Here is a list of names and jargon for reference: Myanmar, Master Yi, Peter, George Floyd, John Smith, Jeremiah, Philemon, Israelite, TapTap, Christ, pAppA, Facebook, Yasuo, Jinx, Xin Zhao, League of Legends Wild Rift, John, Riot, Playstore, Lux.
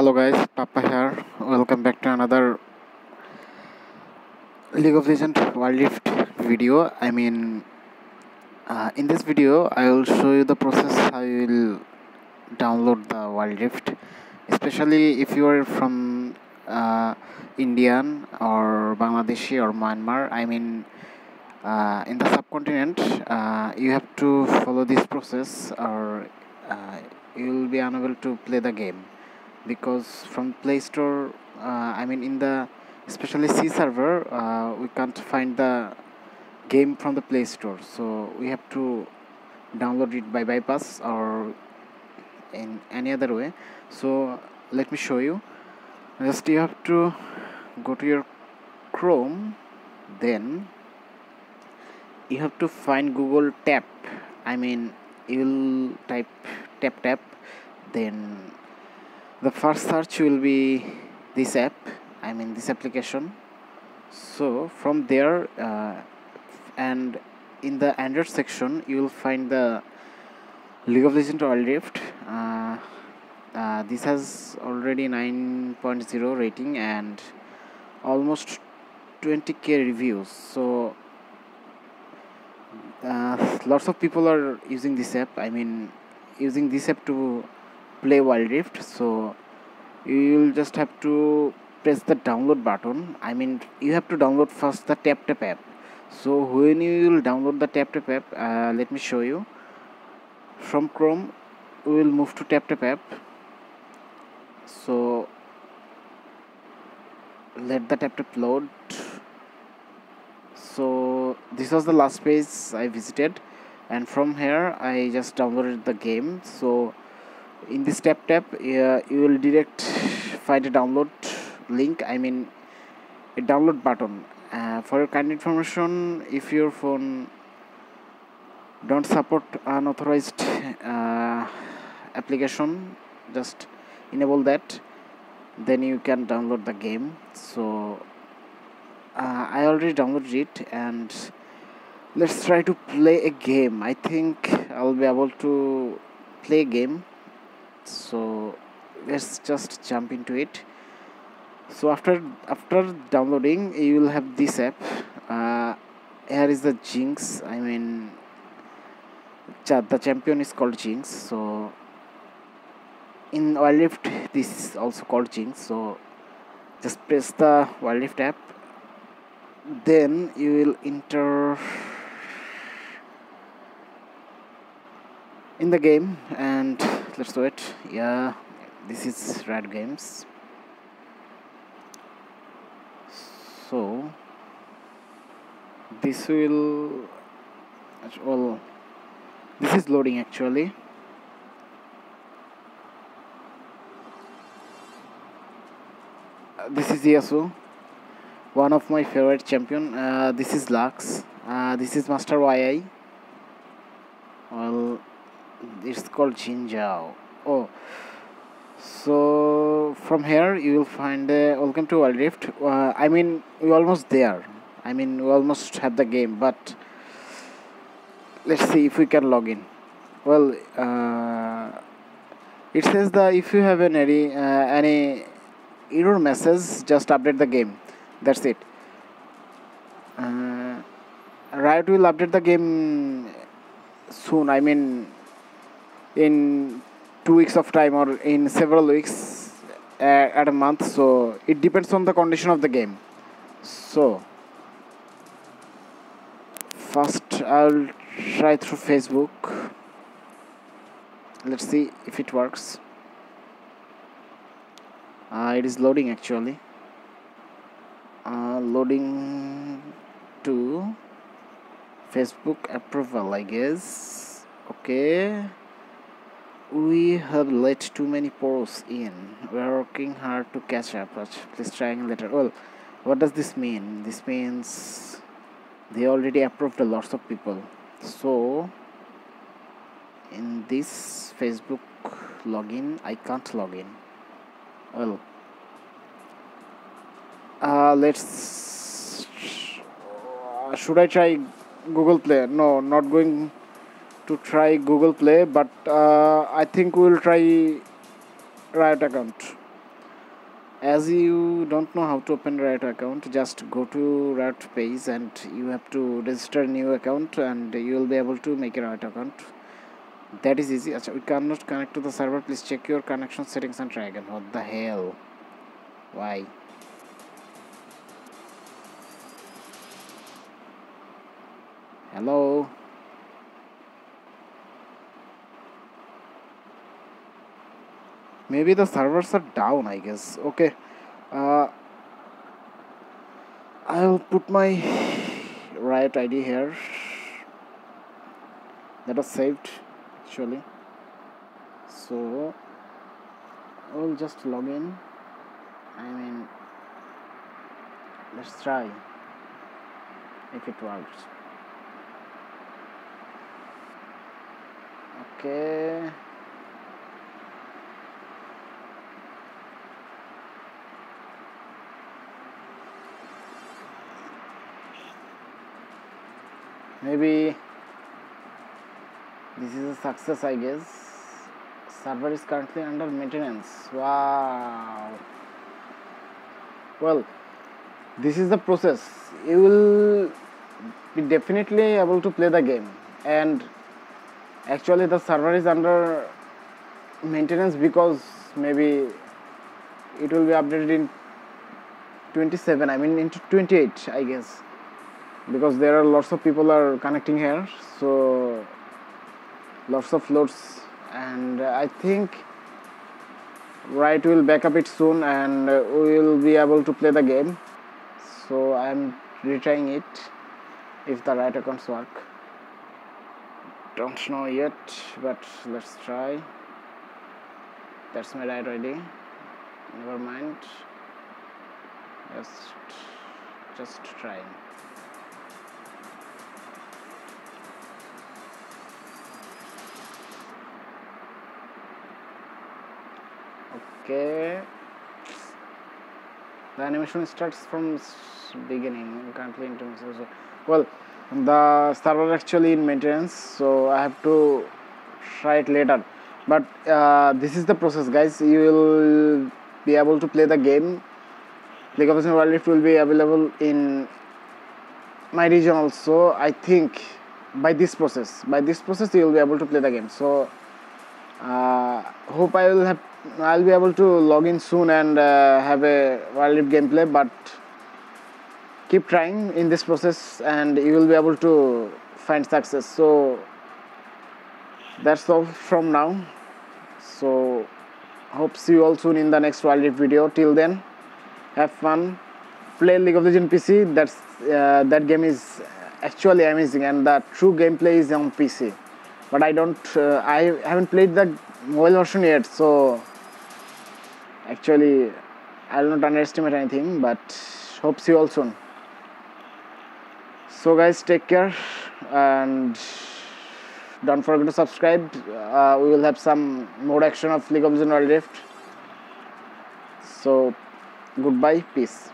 Hello guys, pAppA here. Welcome back to another League of Legends Wild Rift video. In this video I will show you the process how you will download the Wild Rift, especially if you are from Indian or Bangladeshi or Myanmar. In the subcontinent, you have to follow this process or you will be unable to play the game, because from Play Store, in the especially C server, we can't find the game from the Play Store, so we have to download it by bypass or in any other way. So let me show you. Just you have to go to your Chrome, then you have to find Google Tap. You'll type TapTap, then the first search will be this app, this application. So from there, and in the Android section, you will find the League of Legends Wild Rift. This has already 9.0 rating and almost 20k reviews. So lots of people are using this app. Using this app to play Wild Rift. So you'll just have to press the download button. You have to download first the TapTap app. So when you will download the TapTap app, let me show you. From Chrome we will move to TapTap app. So let the TapTap load. So this was the last page I visited, and from here I just downloaded the game. So in this TapTap, you will direct find a download link, a download button. For your kind information, if your phone don't support unauthorized application, just enable that, then you can download the game. So I already downloaded it, and let's try to play a game. I think I'll be able to play a game, so let's just jump into it. So after downloading, you will have this app. Here is the Jinx. The champion is called Jinx. So in Wild Rift, this is also called Jinx. So just press the Wild Rift app, then you will enter in the game, and let's do it. Yeah, this is Riot Games. So this will, well, this is loading actually. This is Yasuo, one of my favorite champion. This is Lux. This is Master Yi. Well, it's called Xin Zhao. So from here you will find welcome to Wild Rift. We're almost there. We almost have the game, but let's see if we can log in. Well, it says that if you have any error message, just update the game. That's it. Riot will update the game soon. In 2 weeks of time, or in several weeks, at a month. So it depends on the condition of the game. So first I'll try through Facebook. Let's see if it works. It is loading actually. Loading to Facebook approval, I guess. Okay, we have let too many posts in. We are working hard to catch up, but please try later. Well, what does this mean? This means they already approved a lot of people. So in this Facebook login, I can't log in. Well, should I try Google Play? No, not going to try Google Play, but I think we'll try Riot account. As you don't know how to open Riot account, just go to Riot page and you have to register a new account and you will be able to make a Riot account. That is easy. Achha, we cannot connect to the server. Please check your connection settings and try again. What the hell? Why? Hello? Maybe the servers are down, I guess. Okay. I'll put my Riot ID here. That was saved, actually. So I'll just log in. Let's try if it works. Okay. Maybe this is a success, I guess. Server is currently under maintenance. Wow. Well, this is the process. You will be definitely able to play the game. And actually the server is under maintenance because maybe it will be updated in 27, into 28, I guess. Because there are lots of people are connecting here, so lots of loads, and I think Riot will back up it soon and we will be able to play the game. So I am retrying it if the Riot accounts work. Don't know yet, but let's try. That's my Riot ID. Never mind. Just trying. Okay, the animation starts from beginning. Currently in terms of, well, the server actually in maintenance, so I have to try it later. But this is the process, guys. You will be able to play the game. League of Legends Wild Rift will be available in my region also, I think. By this process you will be able to play the game. So hope I'll be able to log in soon and have a Wild Rift gameplay, but keep trying in this process and you will be able to find success. So that's all from now. So hope see you all soon in the next Wild Rift video. Till then, have fun, play League of Legends PC. That game is actually amazing, and the true gameplay is on PC. But I haven't played the mobile version yet, so actually I will not underestimate anything, but hope see you all soon. So guys, take care and don't forget to subscribe. We will have some more action of League of Legends Wild Rift. So goodbye, peace.